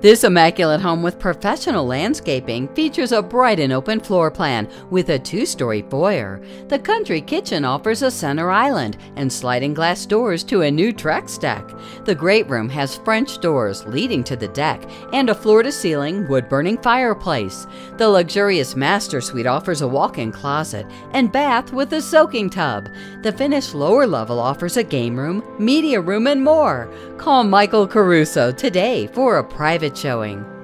This immaculate home with professional landscaping features a bright and open floor plan with a two-story foyer. The country kitchen offers a center island and sliding glass doors to a new Trex deck. The great room has French doors leading to the deck and a floor-to-ceiling wood-burning fireplace. The luxurious master suite offers a walk-in closet and bath with a soaking tub. The finished lower level offers a game room, media room, and more. Call Michael Caruso today for a private showing.